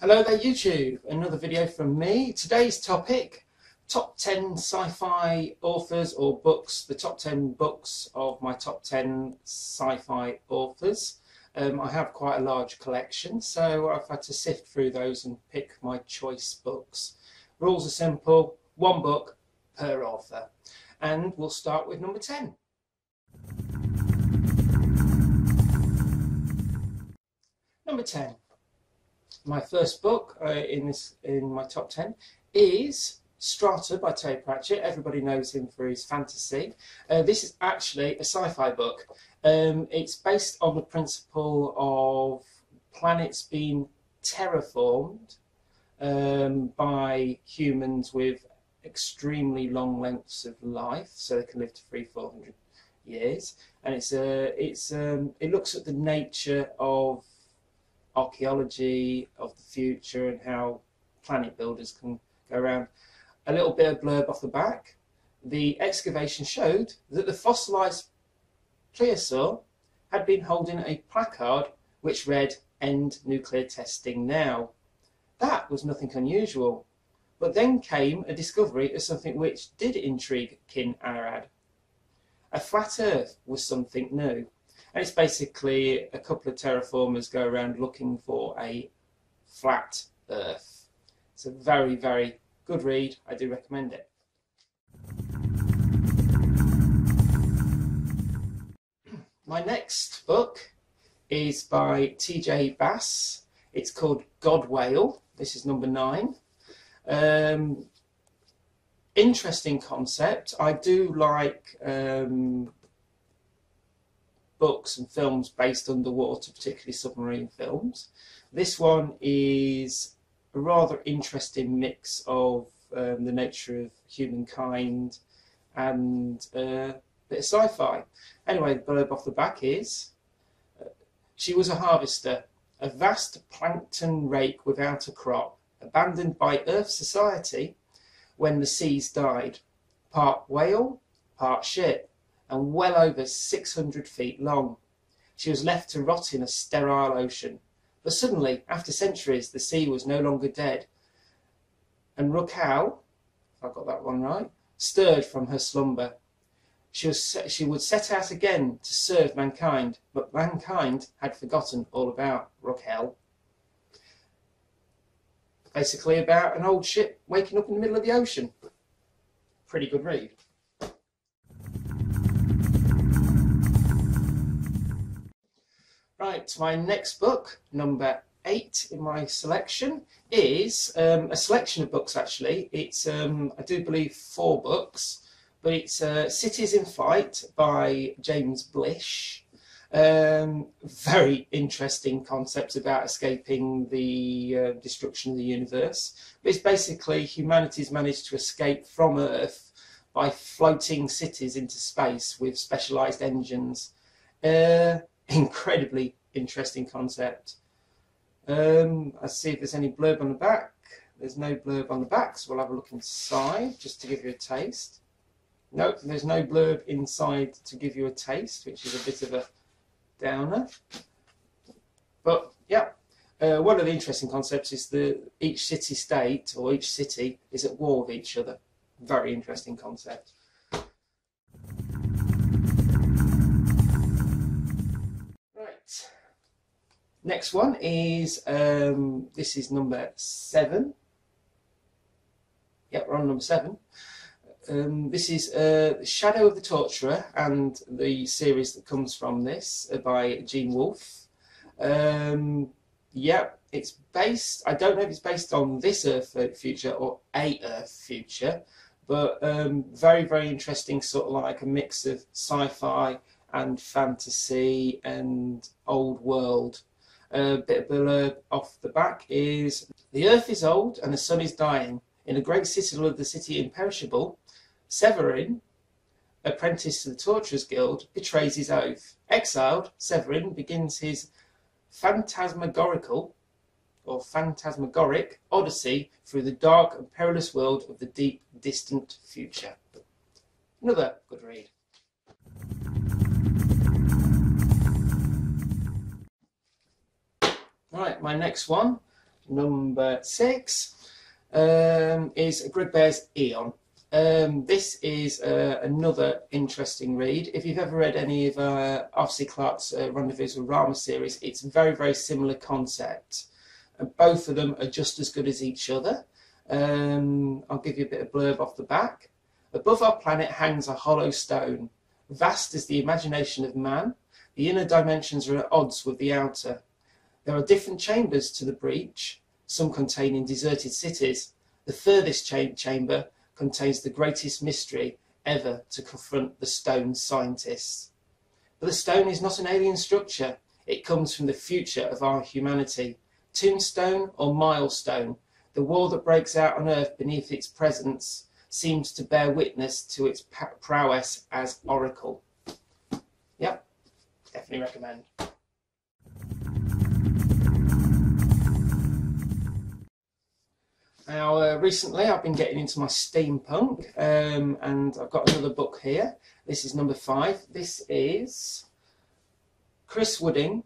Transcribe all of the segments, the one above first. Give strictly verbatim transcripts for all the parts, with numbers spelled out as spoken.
Hello there YouTube, another video from me. Today's topic, top ten sci-fi authors or books, the top ten books of my top ten sci-fi authors. Um, I have quite a large collection, so I've had to sift through those and pick my choice books. Rules are simple, one book per author. And we'll start with number ten. Number ten. My first book uh, in this in my top ten is Strata by Terry Pratchett. Everybody knows him for his fantasy. Uh, this is actually a sci-fi book. Um, it's based on the principle of planets being terraformed um, by humans with extremely long lengths of life, so they can live to three, four hundred years. And it's a, it's um, it looks at the nature of archaeology of the future and how planet builders can go around. A little bit of blurb off the back. The excavation showed that the fossilized plesiosaur had been holding a placard which read, "End nuclear testing now." That was nothing unusual. But then came a discovery of something which did intrigue Kin Arad. A flat earth was something new. And it's basically a couple of terraformers go around looking for a flat earth. It's a very, very good read. I do recommend it. My next book is by T J Bass. It's called God Whale. This is number nine. Um, interesting concept. I do like um, books and films based underwater, particularly submarine films. This one is a rather interesting mix of um, the nature of humankind and uh, a bit of sci-fi. Anyway, the blurb off the back is, she was a harvester, a vast plankton rake without a crop, abandoned by Earth society when the seas died, part whale, part ship, and well over six hundred feet long. She was left to rot in a sterile ocean. But suddenly, after centuries, the sea was no longer dead. And Rukel, if I got that one right, stirred from her slumber. She, was, she would set out again to serve mankind, but mankind had forgotten all about Rukel. Basically about an old ship waking up in the middle of the ocean. Pretty good read. Right, my next book, number eight in my selection, is um, a selection of books actually. It's, um, I do believe, four books, but it's uh, Cities in Flight by James Blish. Um, very interesting concept about escaping the uh, destruction of the universe. But it's basically humanity's managed to escape from Earth by floating cities into space with specialised engines. Uh, Incredibly interesting concept. Um, I see if there's any blurb on the back. There's no blurb on the back, so we'll have a look inside just to give you a taste. Nope, there's no blurb inside to give you a taste, which is a bit of a downer. But yeah, uh, one of the interesting concepts is that each city state or each city is at war with each other. Very interesting concept. Next one is, um, this is number seven. Yep, we're on number seven. Um, this is uh, Shadow of the Torturer and the series that comes from this uh, by Gene Wolfe. Um, yep, it's based, I don't know if it's based on this Earth future or a Earth future, but um, very, very interesting, sort of like a mix of sci-fi and fantasy and old world. A bit of blurb off the back is, the earth is old and the sun is dying. In a great citadel of the city imperishable, Severin, apprentice to the Torturers Guild, betrays his oath. Exiled, Severin begins his phantasmagorical or phantasmagoric odyssey through the dark and perilous world of the deep, distant future. Another good read. Right, my next one, number six um, is Gridbear's Eon. Um, this is uh, another interesting read. If you've ever read any of uh, R C. Clark's uh, Rendezvous with Rama series, it's a very, very similar concept. And both of them are just as good as each other. Um, I'll give you a bit of blurb off the back. Above our planet hangs a hollow stone. Vast is the imagination of man. The inner dimensions are at odds with the outer. There are different chambers to the breach, some containing deserted cities. The furthest cha- chamber contains the greatest mystery ever to confront the stone scientists. But the stone is not an alien structure. It comes from the future of our humanity. Tombstone or milestone, the war that breaks out on Earth beneath its presence seems to bear witness to its prowess as Oracle. Yep, definitely recommend. Now, uh, recently I've been getting into my steampunk, um, and I've got another book here. This is number five. This is Chris Wooding,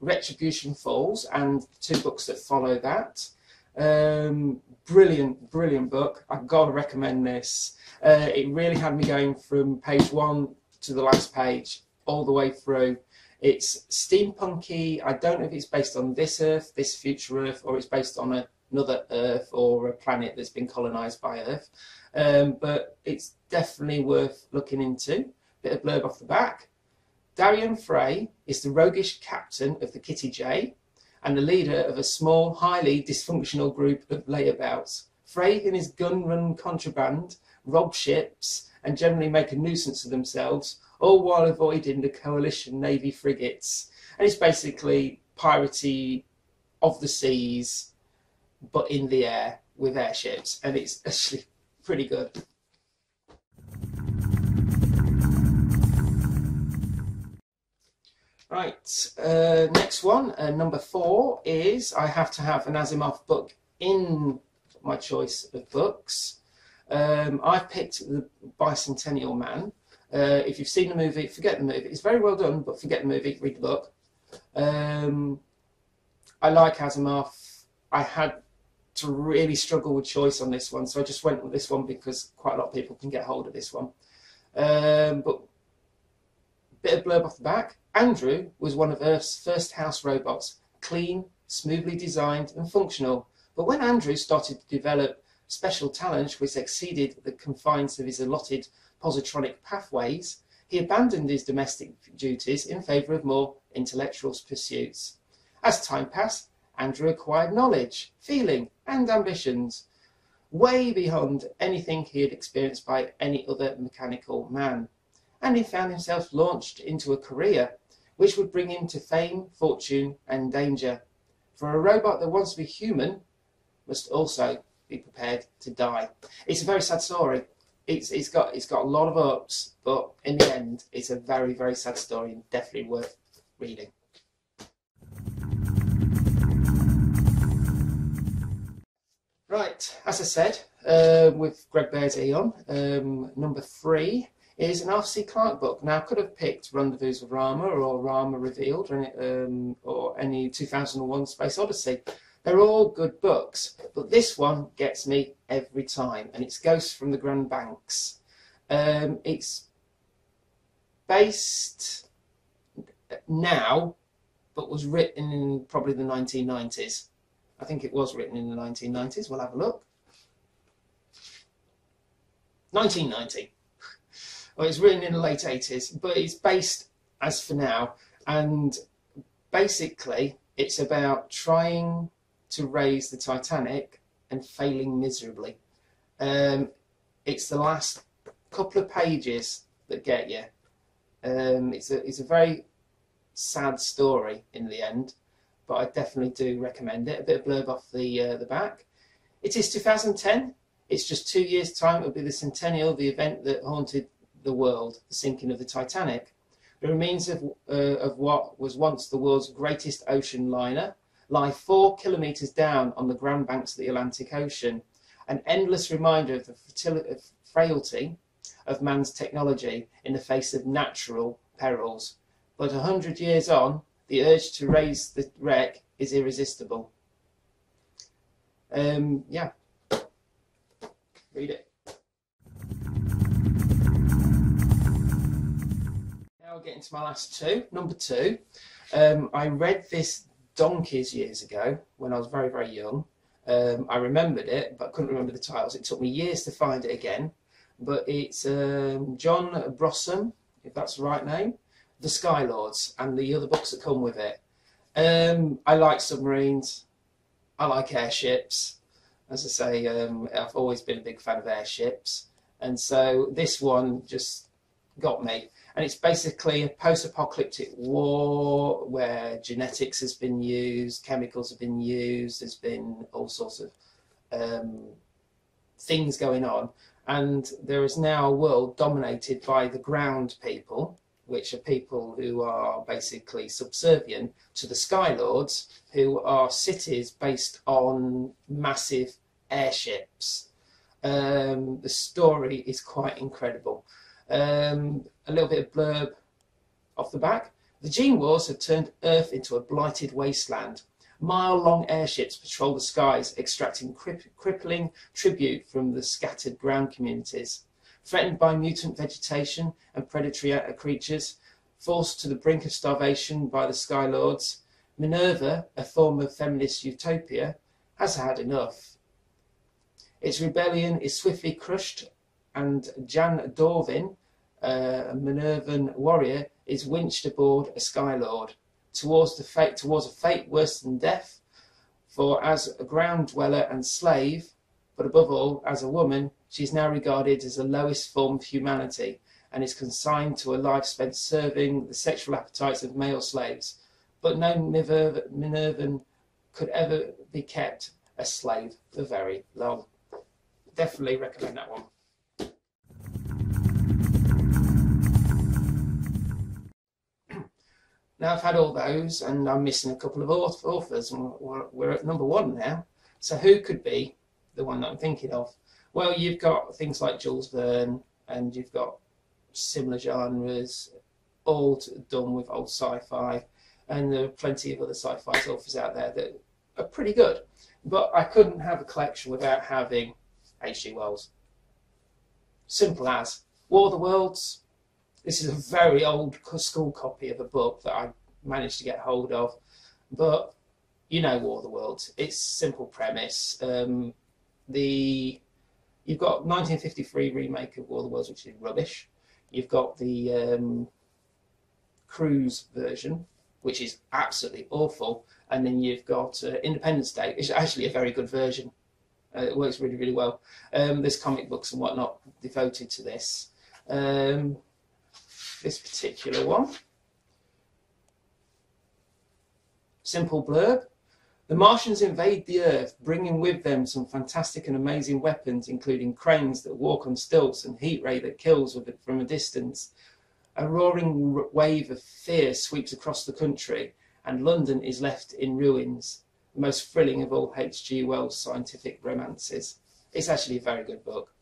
Retribution Falls, and two books that follow that. Um, brilliant, brilliant book. I've got to recommend this. Uh, it really had me going from page one to the last page, all the way through. It's steampunky. I don't know if it's based on this Earth, this future Earth, or it's based on a, another Earth or a planet that's been colonised by Earth. Um, but it's definitely worth looking into. Bit of blurb off the back. Darian Frey is the roguish captain of the Kitty Jay and the leader of a small, highly dysfunctional group of layabouts. Frey and his gun-run contraband rob ships and generally make a nuisance of themselves, all while avoiding the coalition navy frigates. And it's basically piracy of the seas, but in the air with airships. And it's actually pretty good. Right, uh, next one, uh, number four, is I have to have an Asimov book in my choice of books. Um, I picked The Bicentennial Man. Uh, if you've seen the movie, forget the movie. It's very well done, but forget the movie, read the book. Um, I like Asimov. I had to really struggle with choice on this one, so I just went with this one because quite a lot of people can get hold of this one. Um, but bit of blurb off the back. Andrew was one of Earth's first house robots, clean, smoothly designed and functional. But when Andrew started to develop special talents which exceeded the confines of his allotted positronic pathways, he abandoned his domestic duties in favour of more intellectual pursuits. As time passed, Andrew acquired knowledge, feeling and ambitions, way beyond anything he had experienced by any other mechanical man. And he found himself launched into a career which would bring him to fame, fortune and danger. For a robot that wants to be human must also be prepared to die. It's a very sad story. It's, it's, got, it's got a lot of ups, but in the end it's a very, very sad story and definitely worth reading. Right, as I said, uh, with Gridbear's Eon, um, number three is an R C. Clark book. Now, I could have picked Rendezvous with Rama or Rama Revealed or any, um, or any two thousand one Space Odyssey. They're all good books, but this one gets me every time, and it's Ghosts from the Grand Banks. Um, it's based now, but was written in probably the nineteen nineties. I think it was written in the nineteen nineties. We'll have a look. nineteen ninety. Well, it's written in the late eighties, but it's based as for now, and basically it's about trying to raise the Titanic and failing miserably. Um, it's the last couple of pages that get you. Um, it's a it's a very sad story in the end, but I definitely do recommend it. A bit of blurb off the uh, the back. It is two thousand ten. It's just two years' time. It'll be the centennial of the event that haunted the world, the sinking of the Titanic. The remains of, uh, of what was once the world's greatest ocean liner lie four kilometres down on the Grand Banks of the Atlantic Ocean, an endless reminder of the frailty of man's technology in the face of natural perils. But a hundred years on, the urge to raise the wreck is irresistible. Um, yeah, read it. Now I'll get into my last two. Number two, um, I read this donkeys years ago when I was very, very young. Um, I remembered it, but I couldn't remember the titles. It took me years to find it again. But it's um, John Brosnan, if that's the right name, The Sky Lords, and the other books that come with it. Um, I like submarines. I like airships. As I say, um, I've always been a big fan of airships. And so this one just got me. And it's basically a post-apocalyptic war where genetics has been used, chemicals have been used, there's been all sorts of um, things going on. And there is now a world dominated by the ground people, which are people who are basically subservient to the Sky Lords, who are cities based on massive airships. Um, the story is quite incredible. Um, a little bit of blurb off the back. The Gene Wolves have turned Earth into a blighted wasteland. Mile-long airships patrol the skies, extracting cripp crippling tribute from the scattered ground communities. Threatened by mutant vegetation and predatory creatures, forced to the brink of starvation by the Sky Lords, Minerva, a former feminist utopia, has had enough. Its rebellion is swiftly crushed, and Jan Dorvin, uh, a Minervan warrior, is winched aboard a Sky Lord towards the fate towards a fate worse than death, for as a ground dweller and slave, but above all as a woman, she is now regarded as the lowest form of humanity and is consigned to a life spent serving the sexual appetites of male slaves. But no Minervan could ever be kept a slave for very long. Definitely recommend that one. Now I've had all those, and I'm missing a couple of authors, and we're at number one now. So who could be the one that I'm thinking of? Well, you've got things like Jules Verne, and you've got similar genres, all done with old sci-fi, and there are plenty of other sci-fi authors out there that are pretty good. But I couldn't have a collection without having H G Wells. Simple as. War of the Worlds. This is a very old school copy of a book that I managed to get hold of, but you know War of the Worlds. It's simple premise. Um, the you've got nineteen fifty-three remake of War of the Worlds, which is rubbish. You've got the um, Cruise version, which is absolutely awful, and then you've got uh, Independence Day. It's actually a very good version. Uh, it works really, really well. Um, there's comic books and whatnot devoted to this. Um, This particular one. Simple blurb. The Martians invade the Earth, bringing with them some fantastic and amazing weapons, including cranes that walk on stilts and heat ray that kills with it from a distance. A roaring wave of fear sweeps across the country, and London is left in ruins. The most thrilling of all H G Wells' scientific romances. It's actually a very good book.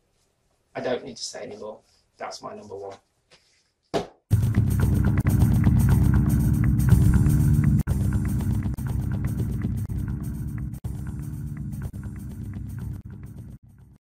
I don't need to say any more. That's my number one.